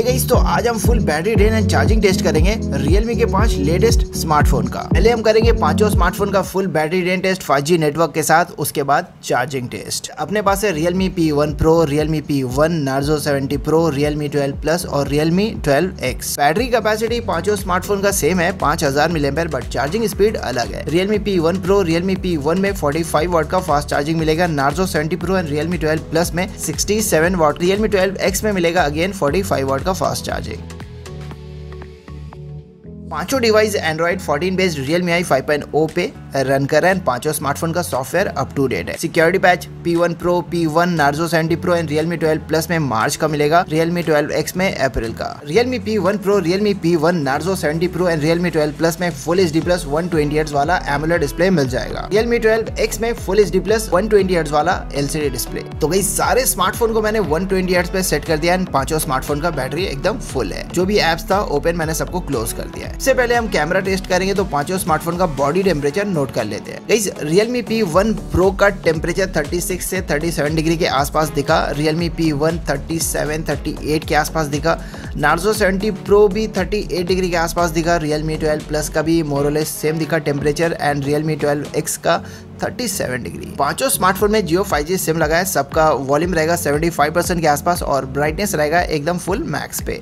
Hey guys, तो आज हम full battery drain and charging test करेंगे Realme के 5 लेटेस्ट स्मार्टफोन का। पहले हम करेंगे पांचों स्मार्टफोन का full battery drain test 5G network के साथ, उसके बाद चार्जिंग टेस्ट। अपने पास है Realme P1 Pro, Realme P1, Narzo 70 Pro, Realme 12 Plus और Realme 12X। बैटरी कैपेसिटी पांचों स्मार्टफोन का सेम है 5000 mAh, बट चार्जिंग स्पीड अलग है। Realme P1 Pro, Realme P1 में 45 वाट का फास्ट चार्जिंग मिलेगा। Narzo 70 Pro and Realme 12 Plus में 67 वाट। Realme 12X में मिलेगा अगेन 45 वाट का फास्ट चार्जिंग। पांचों डिवाइस एंड्रॉइड 14 बेस्ड Realme 5.0 पे रन कर रहे हैं। पांचों स्मार्टफोन का सॉफ्टवेयर अप टू डेट है। Security patch P1 Pro, P1, Narzo 70 Pro and Realme 12 Plus में मार्च का मिलेगा, Realme 12X में अप्रैल का। Realme P1 Pro, Realme P1, Narzo 70 Pro and Realme 12 Plus में फुल HD+ 120Hz वाला AMOLED display मिल जाएगा। Realme 12X में फुल HD+ 120Hz वाला LCD डिस्प्ले। तो भाई सारे स्मार्टफोन को मैंने 120Hz पे सेट कर दिया एंड पांचों स्मार्टफोन का बैटरी एकदम फुल है। जो भी एप्स था ओपन मैंने सबको क्लोज कर दिया है। इससे पहले हम कैमरा टेस्ट करेंगे, तो पांचों स्मार्टफोन का बॉडी टेम्परेचर नोट कर लेते हैं। गाइस, Realme P1 Pro का टेम्परेचर 36 से 37 डिग्री के आसपास दिखा। Realme P1 37, 38 के आसपास दिखा। Narzo 70 Pro भी 38 डिग्री के आसपास दिखा। Realme 12 Plus का भी मोरलेस सेम दिखा टेम्परेचर एंड Realme 12X का 37 डिग्री। पांचों स्मार्टफोन में जियो 5G सिम लगा है। सबका वॉल्यूम रहेगा 75% के आसपास और ब्राइटनेस रहेगा एकदम फुल मैक्स पे।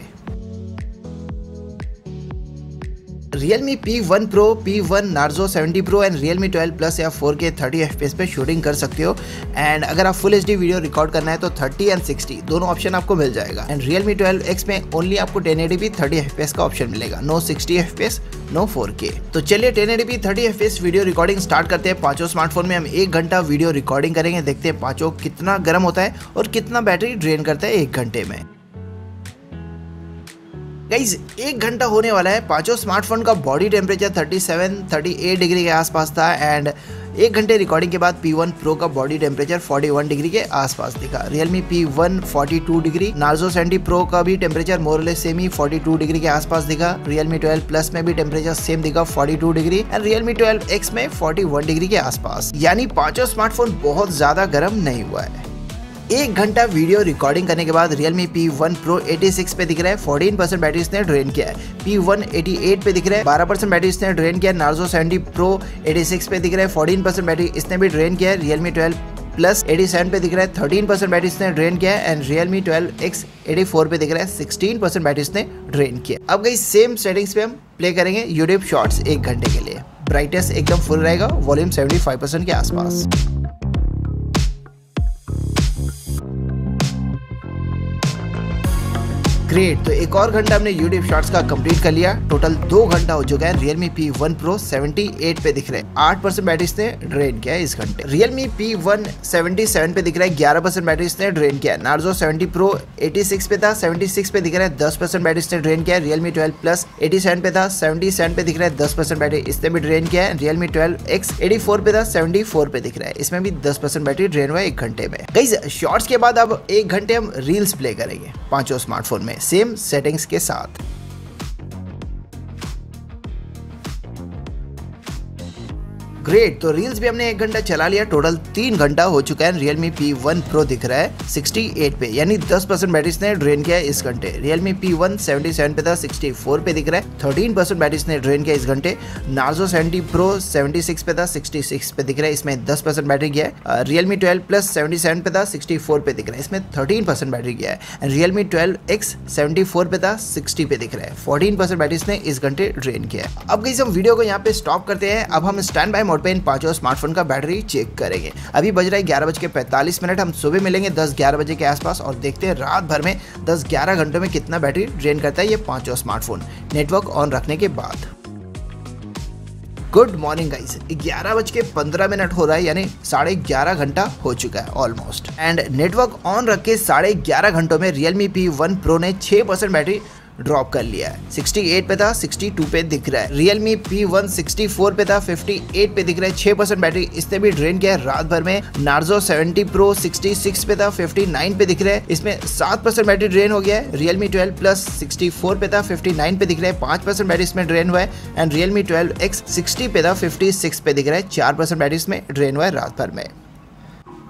Realme P1 Pro, P1, Narzo 70 Pro and Realme 12 Plus या 4K 30fps पे शूटिंग कर सकते हो। एंड अगर आप फुल HD वीडियो रिकॉर्ड करना है तो 30 एंड 60 दोनों ऑप्शन आपको मिल जाएगा। एंड Realme 12X में ओनली आपको 1080p 30fps का ऑप्शन मिलेगा, नो 60fps, नो 4K। तो चलिए 1080p 30fps video recording start करते हैं। पांचों स्मार्टफोन में हम 1 घंटा वीडियो रिकॉर्डिंग करेंगे। देखते हैं पांचों कितना गर्म होता है और कितना बैटरी ड्रेन करता है 1 घंटे में। गाइज, 1 घंटा होने वाला है। पांचों स्मार्टफोन का बॉडी टेम्परेचर 37, 38 डिग्री के आसपास था एंड 1 घंटे रिकॉर्डिंग के बाद P1 Pro का बॉडी टेम्परेचर 41 डिग्री के आसपास दिखा। Realme P1 42 degree, Narzo 70 Pro का भी टेम्परेचर मोरलेस सेम ही 42 डिग्री के आसपास दिखा। Realme 12 Plus में भी टेम्परेचर सेम दिखा 42 डिग्री एंड Realme 12X में 41 डिग्री के आसपास। यानी पांचों स्मार्टफोन बहुत ज्यादा गर्म नहीं हुआ है। 1 घंटा वीडियो रिकॉर्डिंग करने के बाद Realme P1 Pro 86 पे दिख रहा है 14% बैटरी इसने ड्रेन किया है। P1 88 पे दिख रहा है 12% बैटरी इसने ड्रेन किया है। Narzo 70 Pro 86 पे दिख रहा है 14% बैटरी इसने भी ड्रेन किया है। Realme 12 Plus 87 पे दिख रहा है 13% बैटरी इसने ड्रेन किया है एंड Realme 12X 84 पे दिख रहा है 16% बैटरी इसने ड्रेन किया है। अब गई सेम सेटिंग्स पे हम प्ले करेंगे YouTube शॉर्ट्स 1 घंटे के लिए। ब्राइटनेस एकदम फुल रहेगा, वॉल्यूम 75% के आसपास। ग्रेट, तो एक और घंटा हमने YouTube शॉर्ट्स का कंप्लीट कर लिया। टोटल 2 घंटा हो चुका है। Realme P1 Pro 78 पे दिख रहे हैं 8% बैटरी इसने ड्रेन किया है इस घंटे। Realme P1 77 पे दिख रहा है 11% बैटरी इसने ड्रेन किया है। Narzo 70 Pro 86 पे था 76 पे दिख रहा है 10% बैटरी इसने ड्रेन किया है। Realme 12 Plus 87 पे था 77 पे दिख रहा है 10% बैटरी इसने भी ड्रेन किया है। Realme 12X 84 पे था 74 पे दिख रहा है, इसमें भी 10% बैटरी ड्रेन हुआ 1 घंटे में। गाइस, शॉर्ट्स के बाद अब 1 घंटे हम रील्स प्ले करेंगे पांचों स्मार्टफोन में सेम सेटिंग्स के साथ। ग्रेट, तो रील्स भी हमने 1 घंटा चला लिया। टोटल 3 घंटा हो चुका है। Realme P1 Pro दिख रहा है 68 पे, यानी 10% बैटरी इसने ड्रेन किया है इस घंटे। Realme P1 77 पे था 64 पे दिख रहा है 13% बैटरी इसने ड्रेन किया इस घंटे। Narzo 70 Pro 76 पे था 66 पे दिख रहा है, इसमें 10% बैटरी गया है। Realme 12 Plus 77 पे था 64 पे दिख रहा है, इसमें 13% बैटरी गया है। एंड Realme 12X 74 पे था 60 पे दिख रहा है, 14% बैटरी इसने इस घंटे ड्रेन किया है। अब गाइस, हम वीडियो को यहाँ पे स्टॉप करते हैं। अब हम स्टैंड बाय पे इन पांचों स्मार्टफोन का बैटरी चेक करेंगे। अभी बज रहा है 11:45। हम सुबह मिलेंगे 10-11 बजे के आसपास और देखते हैं रात भर में 10-11 घंटों में कितना बैटरी ड्रेन करता है ये पांचों स्मार्टफोन नेटवर्क ऑन रखने के बाद। गुड मॉर्निंग गाइस, 11:15 हो रहा है, यानी 11.5 घंटा हो चुका है ऑलमोस्ट। एंड नेटवर्क ऑन रख के 11.5 घंटों में Realme P1 Pro ने 6% बैटरी ड्रॉप कर लिया है। 68 पे था 62 पे दिख रहा है। Realme P1 64 पे था 58 पे दिख रहा है, 6% बैटरी इसने भी ड्रेन किया है रात भर में। Narzo 70 Pro 66 पे था 59 पे दिख रहा है, इसमें 7% बैटरी ड्रेन हो गया है। Realme 12 Plus 64 पे था 59 पे दिख रहा है, 5% बैटरी इसमें ड्रेन हुआ है। एंड Realme 12X 60 पे था 56 पे दिख रहा है, 4% बैटरी इसमें ड्रेन हुआ है रात भर में।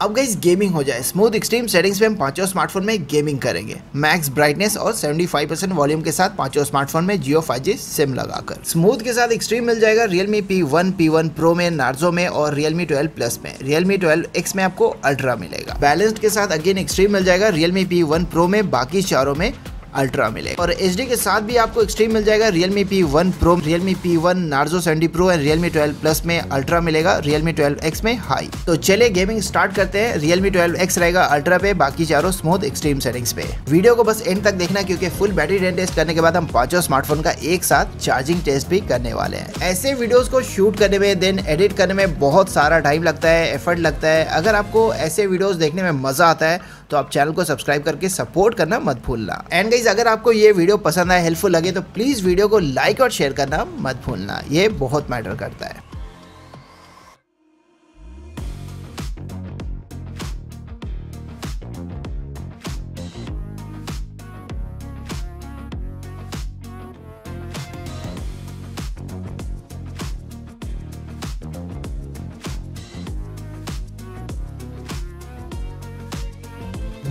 अब गाइस गेमिंग हो जाए। स्मूथ एक्सट्रीम सेटिंग्स पे हम पांचों स्मार्टफोन में गेमिंग करेंगे मैक्स ब्राइटनेस और 75% वॉल्यूम के साथ पांचों स्मार्टफोन में जियो 5G सिम लगाकर। स्मूथ के साथ एक्सट्रीम मिल जाएगा Realme P1, P1 Pro में, Narzo में और Realme 12 Plus में। Realme 12X में आपको अल्ट्रा मिलेगा। बैलेंस्ड के साथ अगेन एक्सट्रीम मिल जाएगा Realme P1 Pro में, बाकी चारों में अल्ट्रा मिलेगा। और एचडी के साथ भी आपको एक्सट्रीम मिल जाएगा Realme P1 Pro, Realme P1, Narzo 70 Pro and Realme 12 Plus में अल्ट्रा मिलेगा, Realme 12X में हाई। तो चलिए गेमिंग स्टार्ट करते हैं। Realme 12X रहेगा अल्ट्रा पे, बाकी चारों स्मूथ एक्सट्रीम सेटिंग्स पे। वीडियो को बस एंड तक देखना क्योंकि फुल बैटरी ड्रेन टेस्ट करने के बाद हम पांचों स्मार्टफोन का एक साथ चार्जिंग टेस्ट भी करने वाले हैं। ऐसे वीडियोस को शूट करने में देन एडिट करने में बहुत सारा टाइम लगता है, एफर्ट लगता है। अगर आपको ऐसे वीडियोस देखने में मजा आता है तो आप चैनल को सब्सक्राइब करके सपोर्ट करना मत भूलना। एंड गाइस अगर आपको ये वीडियो पसंद आए, हेल्पफुल लगे तो प्लीज़ वीडियो को लाइक और शेयर करना मत भूलना, ये बहुत मैटर करता है।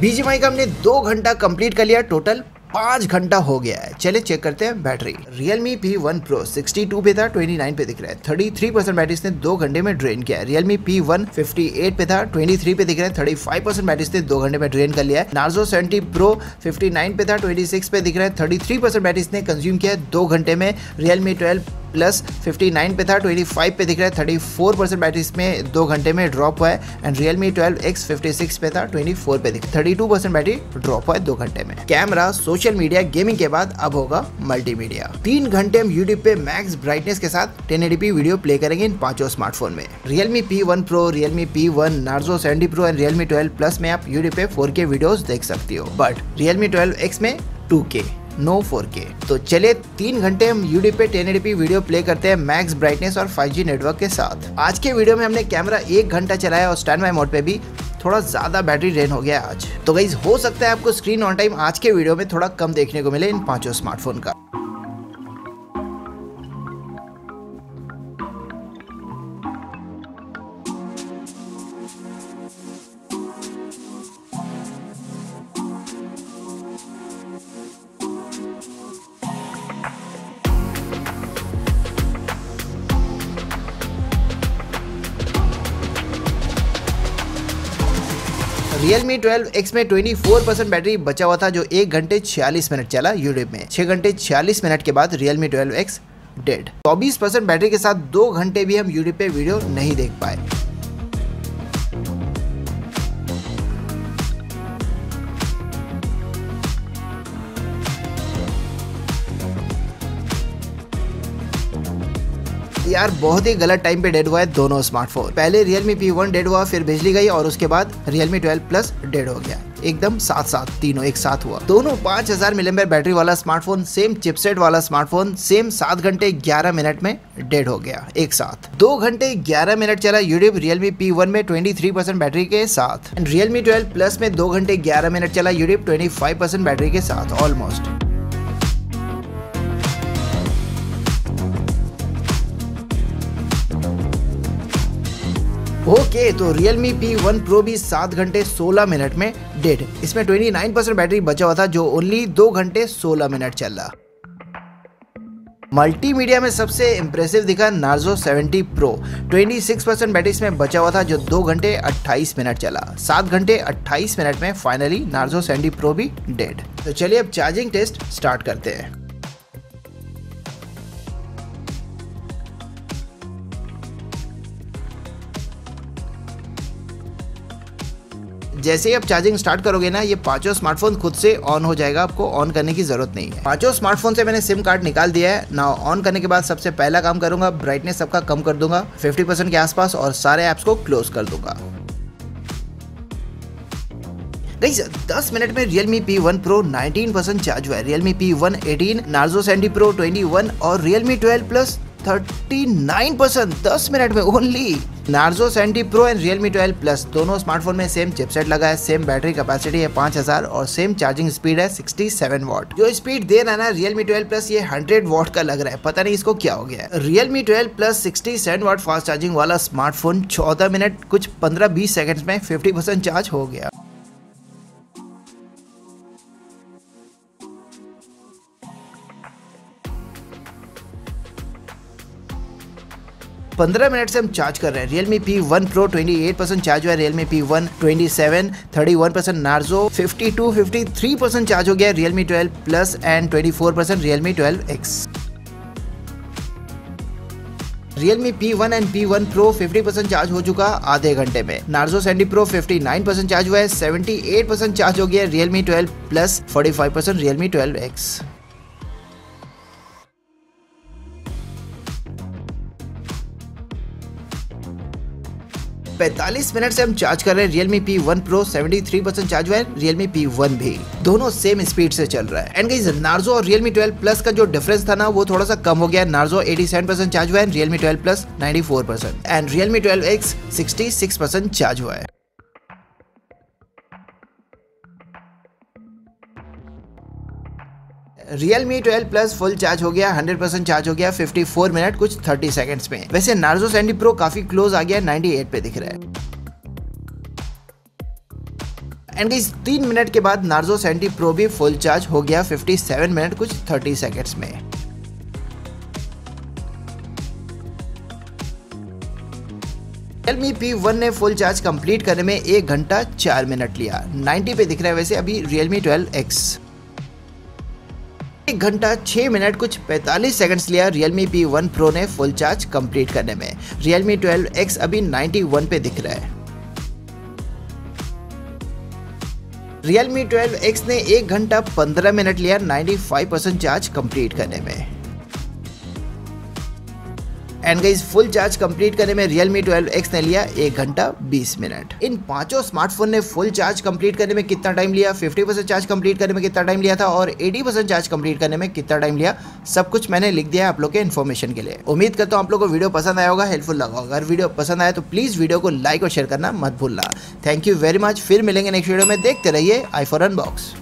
BGMI का हमने 2 घंटा कंप्लीट कर लिया, टोटल 5 घंटा हो गया है। चले चेक करते हैं बैटरी। Realme P1 Pro 62 पे था, 29 पे दिख रहा है। 33% बैटरी इसने 2 घंटे में ड्रेन किया है। Realme P1 58 पे था, 23 पे दिख रहा है। 35% बैटरी इसने 2 घंटे में ड्रेन कर लिया है। Narzo 70 Pro 59 पे था, 26 पे दिख रहा है। 33% बैटरी इसने कंज्यूम किया है 2 घंटे में। Realme 12 प्लस 59 पे था, 25 पे दिख रहा है। 34% बैटरी इसमें 2 घंटे में ड्रॉप हुआ है। एंड Realme 12X 56 पे था, 24 पे दिख 32% बैटरी ड्रॉप हुआ है 2 घंटे में। कैमरा, सोशल मीडिया, गेमिंग के बाद अब होगा मल्टीमीडिया। 3 घंटे हम YouTube पे मैक्स ब्राइटनेस के साथ 1080p वीडियो प्ले करेंगे इन पांचों स्मार्टफोन में। Realme P1 Pro, Realme P1, Narzo 70 Pro and Realme 12 Plus में आप YouTube पे 4K वीडियोस देख सकती हो, बट Realme 12X में 2K, नो 4K। तो चलिए 3 घंटे हम YouTube पे 1080p वीडियो प्ले करते हैं मैक्स ब्राइटनेस और 5G नेटवर्क के साथ। आज के वीडियो में हमने कैमरा 1 घंटा चलाया और स्टैंड बाय मोड पे भी थोड़ा ज्यादा बैटरी ड्रेन हो गया आज। तो गाइस हो सकता है आपको स्क्रीन ऑन टाइम आज के वीडियो में थोड़ा कम देखने को मिले इन पांचों स्मार्टफोन का। Realme 12X में 24% बैटरी बचा हुआ था जो 1 घंटे 46 मिनट चला YouTube में। 6 घंटे 46 मिनट के बाद Realme 12X डेड। 24% बैटरी के साथ 2 घंटे भी हम YouTube पे वीडियो नहीं देख पाए। यार बहुत ही गलत टाइम पे डेड हुआ है दोनों स्मार्टफोन। पहले Realme P1 डेड हुआ, फिर बिजली गई और उसके बाद Realme 12 Plus डेड हो गया। एकदम साथ तीनों एक साथ हुआ। दोनों 5000 mAh बैटरी वाला स्मार्टफोन, सेम चिपसेट वाला स्मार्टफोन, सेम 7 घंटे 11 मिनट में डेड हो गया एक साथ। 2 घंटे 11 मिनट चला YouTube Realme P1 में 23% बैटरी के साथ। एंड Realme 12 Plus में 2 घंटे 11 मिनट चला YouTube 25% बैटरी के साथ ऑलमोस्ट। ओके, तो Realme P1 Pro भी 7 घंटे 16 मिनट में डेड। इसमें 29% बैटरी बचा हुआ था जो ओनली 2 घंटे 16 मिनट चला। मल्टीमीडिया में सबसे इम्प्रेसिव दिखा Narzo 70 Pro, 26% बैटरी इसमें बचा हुआ था जो 2 घंटे 28 मिनट चला। 7 घंटे 28 मिनट में फाइनली Narzo 70 Pro भी डेड। तो चलिए अब चार्जिंग टेस्ट स्टार्ट करते हैं। जैसे ही आप चार्जिंग स्टार्ट करोगे ना, ये पांचों स्मार्टफोन खुद से ऑन हो जाएगा, आपको ऑन करने की जरूरत नहीं है। पांचों स्मार्टफोन से मैंने सिम कार्ड निकाल दिया है। नाउ ऑन करने के बाद सबसे पहला काम करूंगा, ब्राइटनेस सबका कम कर दूंगा 50% के आसपास और सारे ऐप्स को क्लोज कर दूंगा। गाइस 10 मिनट में Realme P1 Pro 19% चार्ज हुआ है, Realme P1 18, Narzo 70 Pro 21 और Realme 12 Plus 39% 10 मिनट में only. Narzo 70 Pro and Realme 12 Plus दोनों स्मार्टफोन में सेम चिपसेट लगा है, सेम बैटरी कैपेसिटी है 5000 और सेम चार्जिंग स्पीड है 67 वॉट। जो स्पीड दे रहा है ना रियलमी 12 प्लस ये 100 वॉट का लग रहा है, पता नहीं इसको क्या हो गया है। Realme 12 Plus 67 watt fast charging वाला स्मार्टफोन 14 मिनट कुछ 15-20 सेकंड में 50% चार्ज हो गया। पंद्रह मिनट से हम चार्ज कर रहे हैं। Realme P1 Pro 28% चार्ज हुआ है, Realme P1 27, 31%, Narzo 52, 53% चार्ज हो गया है, Realme 12 Plus and 24% Realme 12X। Realme P1 and P1 Pro 50% charge हो चुका आधे घंटे में। Narzo 70 Pro 59% चार्ज हुआ है, 78% चार्ज हो गया है, Realme 12 Plus 45% Realme 12X। पैंतालीस मिनट से हम चार्ज कर रहे हैं। Realme P1 Pro 73% चार्ज हुआ है, Realme P1 भी, दोनों सेम स्पीड से चल रहा है। एंड गाइस Narzo और Realme 12 Plus का जो डिफरेंस था ना वो थोड़ा सा कम हो गया। Narzo 87% चार्ज हुआ है, Realme 12 Plus 94% and Realme 12X 66% charge हुआ है। Realme 12 Plus फुल चार्ज हो गया, 100% चार्ज हो गया 54 मिनट कुछ 30 सेकंड्स में। वैसे Narzo 70 Pro काफी क्लोज आ गया, 98 पे दिख रहा है। एंड गाइस 3 मिनट के बाद Narzo 70 Pro भी फुल चार्ज हो गया 57 मिनट कुछ 30 सेकंड्स में। Realme P1 ने फुल चार्ज कंप्लीट करने में 1 घंटा 4 मिनट लिया, 90 पे दिख रहा है वैसे अभी Realme 12X। 1 घंटा 6 मिनट कुछ 45 सेकंड्स लिया Realme P1 Pro ने फुल चार्ज कंप्लीट करने में। Realme 12X अभी 91 पे दिख रहा है। Realme 12X ने 1 घंटा 15 मिनट लिया 95% चार्ज कंप्लीट करने में। And guys full charge complete करने में Realme 12X ने लिया 1 घंटा 20 मिनट। इन पांचों स्मार्टफोन ने फुल चार्ज कंप्लीट करने में कितना टाइम लिया, 50% चार्ज कंप्लीट करने में कितना टाइम लिया था और 80% चार्ज कंप्लीट करने में कितना टाइम लिया, सब कुछ मैंने लिख दिया है आप लोग के इन्फॉर्मेशन के लिए। उम्मीद करता हूँ आप लोग को वीडियो पसंद आया होगा, हेल्पफुल लगा होगा। अगर वीडियो पसंद आया तो प्लीज़ वीडियो को लाइक और शेयर करना मत भूलना। थैंक यू वेरी मच, फिर मिलेंगे नेक्स्ट वीडियो में। देखते रहिए आई फॉर अनबॉक्स।